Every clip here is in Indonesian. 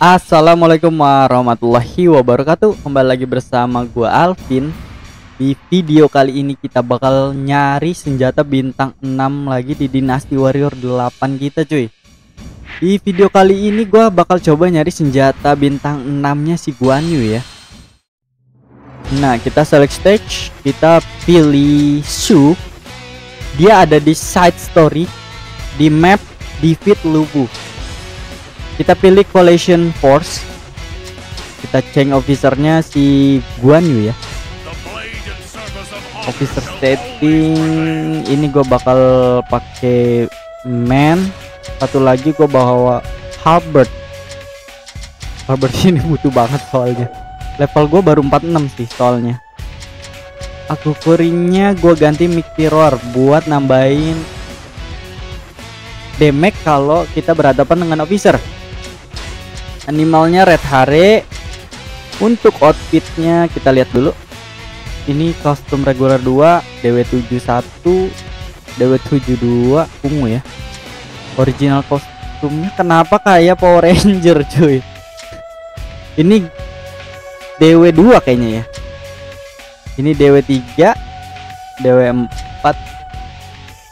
Assalamualaikum warahmatullahi wabarakatuh. Kembali lagi bersama gua Alvin. Di video kali ini kita bakal nyari senjata bintang 6 lagi di Dynasty Warriors 8 kita, cuy. Di video kali ini gua bakal coba nyari senjata bintang 6-nya si Guan Yu ya. Nah, kita select stage, kita pilih Shu. Dia ada di side story, di map defeat Lu Bu. Kita pilih Coalition Force. Kita change officernya si Guan Yu ya. Officer setting ini gue bakal pakai man. Satu lagi gue bawa Hubbard. Hubbard ini butuh banget soalnya. Level gue baru 46 sih soalnya. Aku kuringnya gue ganti mic mirror buat nambahin damage kalau kita berhadapan dengan officer. Animalnya Red Hare. Untuk outfitnya kita lihat dulu. Ini kostum regular 2, DW71, DW72 ungu ya. Original kostumnya kenapa kayak Power Ranger, cuy? Ini DW2 kayaknya ya. Ini DW3, DW4,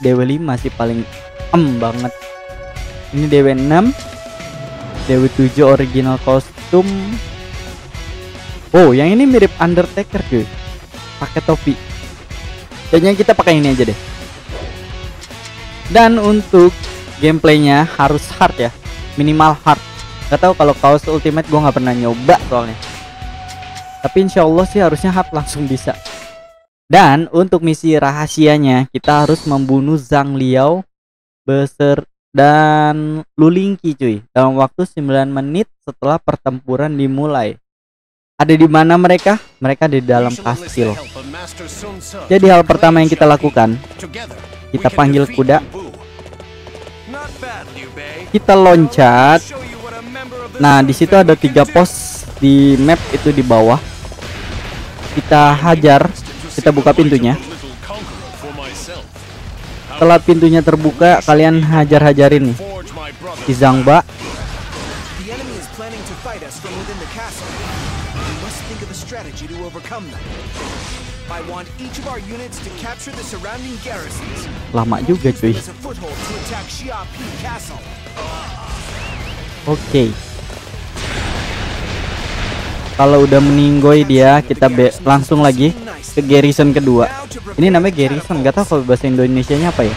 DW5 sih paling banget. Ini DW6, DW7 original kostum. Oh, yang ini mirip Undertaker, cuy. Pakai topi. Kayaknya kita pakai ini aja deh. Dan untuk gameplaynya harus hard ya, minimal hard. Gak tau kalau kaos ultimate gua nggak pernah nyoba soalnya. Tapi insya Allah sih harusnya hard langsung bisa. Dan untuk misi rahasianya kita harus membunuh Zhang Liao beserta dan Lu Lingqi, cuy, dalam waktu 9 menit setelah pertempuran dimulai. Ada di mana mereka? Mereka di dalam kastil. Jadi hal pertama yang kita lakukan, kita panggil kuda. Kita loncat. Nah, di situ ada 3 pos di map itu di bawah. Kita hajar, kita buka pintunya. Setelah pintunya terbuka, kalian hajar-hajarin nih Kizangba. Lama juga, cuy. Oke. Kalau udah meninggoy dia, kita langsung lagi ke garrison kedua. Ini namanya garrison, gak tau kalau bahasa Indonesianya apa ya.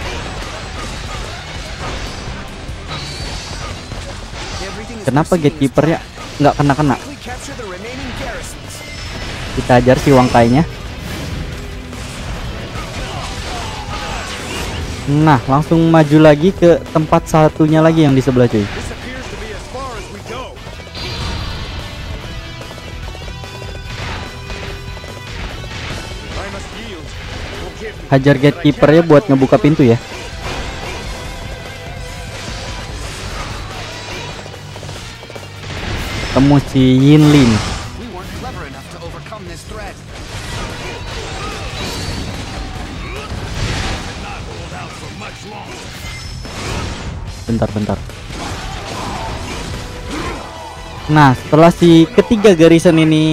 Kenapa gatekeepernya nggak kena-kena? Kita ajar si wangkainya. Nah, langsung maju lagi ke tempat satunya lagi yang di sebelah, cuy. Hajar gatekeepernya buat ngebuka pintu ya. Temu si Yin Lin. Bentar. Nah, setelah si ketiga garrison ini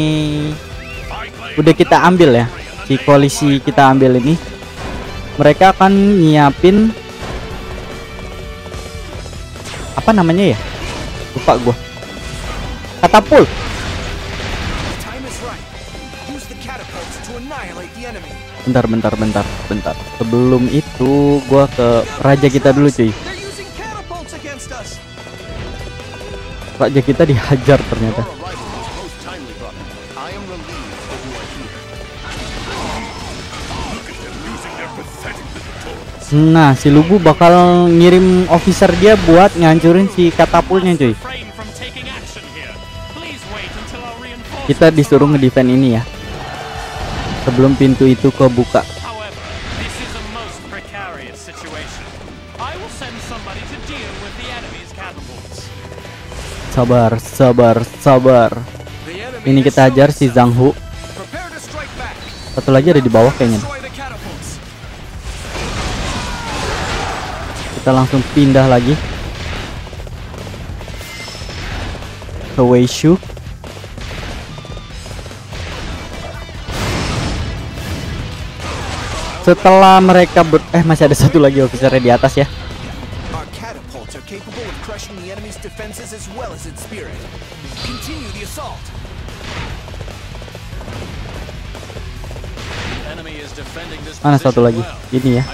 udah kita ambil ya, si koalisi kita ambil ini, mereka akan nyiapin apa namanya ya, lupa gua, katapul. Bentar, sebelum itu gua ke raja kita dulu, cuy. Raja kita dihajar ternyata. Nah, si Lu Bu bakal ngirim officer dia buat ngancurin si katapulnya, cuy. Kita disuruh ngedefend ini ya, sebelum pintu itu kebuka. Sabar. Ini kita hajar si Zhang Hu. Satu lagi ada di bawah kayaknya. Kita langsung pindah lagi. ke Weishu. Setelah mereka masih ada satu lagi officernya di atas ya. Mana satu lagi? Ini ya,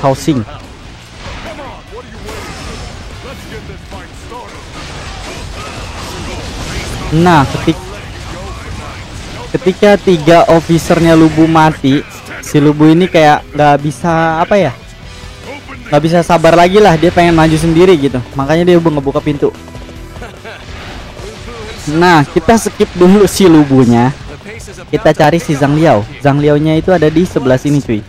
housing. Nah, ketika tiga officernya Lu Bu mati, si Lu Bu ini kayak nggak bisa apa ya? Nggak bisa sabar lagi lah, dia pengen maju sendiri gitu. Makanya dia ngebuka pintu. Nah, kita skip dulu si Lu Bu-nya. Kita cari si Zhang Liao. Zhang Liao-nya itu ada di sebelah sini, cuy.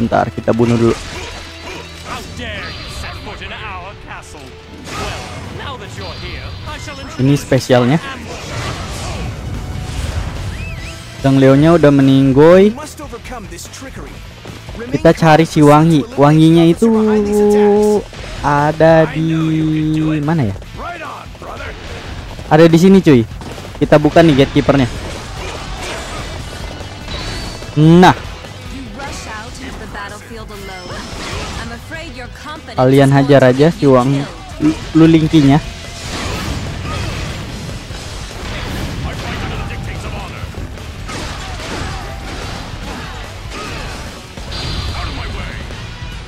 Bentar, kita bunuh dulu. Ini spesialnya. Zhang Liao-nya udah meninggoy. Kita cari si Wangi. Wanginya itu ada di mana ya? Ada di sini, cuy. Kita buka nih gatekeepernya. Nah, kalian hajar aja si Wangi, Lu Lingqi-nya.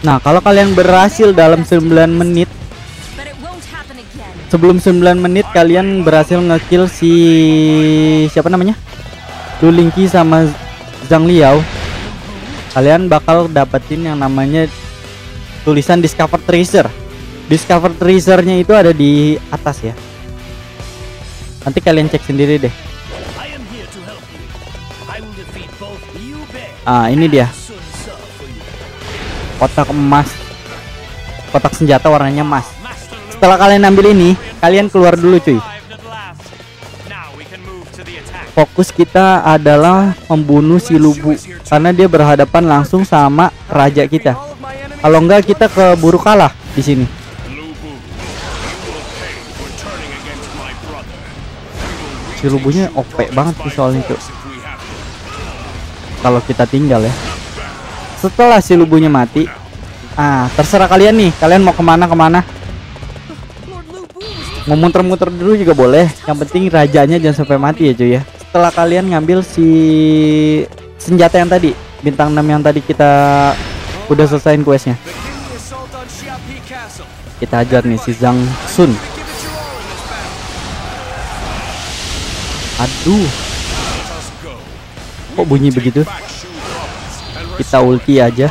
Nah, kalau kalian berhasil dalam 9 menit, sebelum 9 menit kalian berhasil ngekill si siapa namanya, Lu Lingqi sama Zhang Liao, kalian bakal dapetin yang namanya tulisan Discover Treasure. Discover Treasure-nya itu ada di atas ya. Nanti kalian cek sendiri deh. Ah, ini dia. Kotak emas, kotak senjata warnanya emas. Setelah kalian ambil ini, kalian keluar dulu, cuy. Fokus kita adalah membunuh si Lu Bu, karena dia berhadapan langsung sama raja kita. Kalau enggak, kita keburu kalah di sini. Si Lu Bu-nya OP banget sih soalnya, cuy. Kalau kita tinggal ya. Setelah si Lu Bu-nya mati, terserah kalian nih, kalian mau kemana-kemana. Mau muter-muter dulu juga boleh, yang penting rajanya jangan sampai mati ya, cuy ya. Setelah kalian ngambil si senjata yang tadi, bintang 6 yang tadi kita udah selesain questnya. Kita hajar nih si Zhang Sun. Aduh, kok bunyi begitu? Kita ulti aja.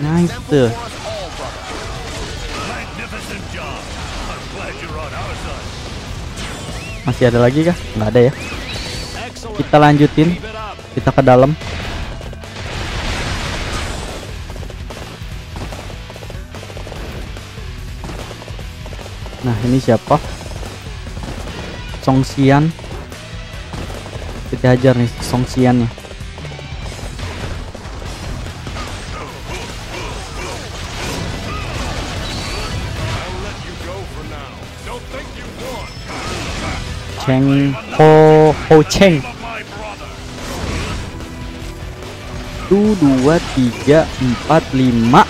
Nice tuh. Masih ada lagi kah? Nggak ada ya. Kita lanjutin. Kita ke dalam. Nah, ini siapa? Song Xian. Kita hajar nih Song Xian-nya. Cheng Ho Cheng. 1 2 3 4 5.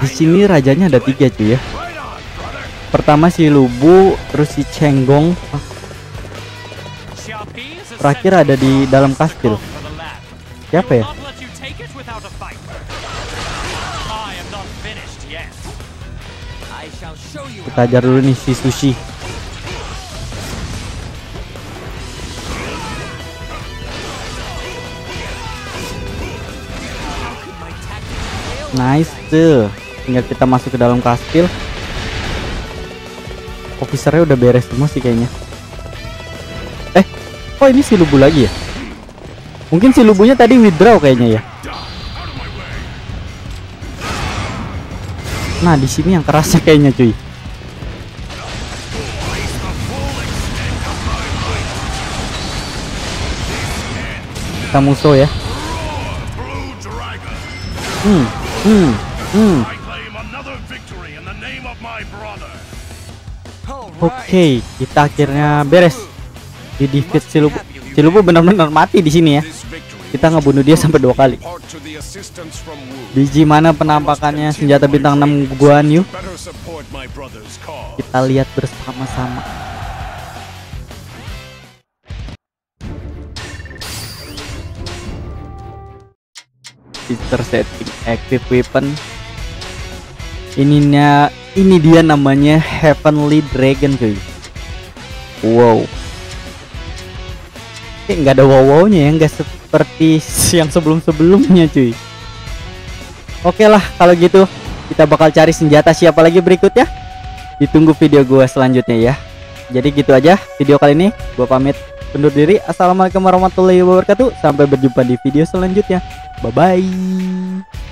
Di sini rajanya ada 3, cuy ya. Pertama si Lu Bu, terus si Cheng Gong. Terakhir ada di dalam kastil. Siapa ya? Kita ajar dulu nih si Sushi. Nice tuh. Tinggal kita masuk ke dalam kastil. Officernya udah beres semua sih kayaknya. Kok ini si Lu Bu lagi ya? Mungkin si Lu Bu-nya tadi withdraw kayaknya ya. Nah, di sini yang kerasnya kayaknya, cuy. Samuso ya. Oke, kita akhirnya beres. Di defeat si Lu Bu. Si Lu Bu benar-benar mati di sini ya. Kita ngebunuh dia sampai 2 kali. Di gimana penampakannya senjata bintang 6 Guan Yu? Kita lihat bersama-sama. Feature setting active weapon. Ini dia namanya heavenly dragon cuy. Wow. Nggak ada wow-wownya ya, nggak seperti yang sebelum-sebelumnya cuy. Oke lah kalau gitu, kita bakal cari senjata siapa lagi berikutnya. Ditunggu video gue selanjutnya ya. Jadi gitu aja video kali ini, gue pamit undur diri. Assalamualaikum warahmatullahi wabarakatuh. Sampai berjumpa di video selanjutnya. Bye bye.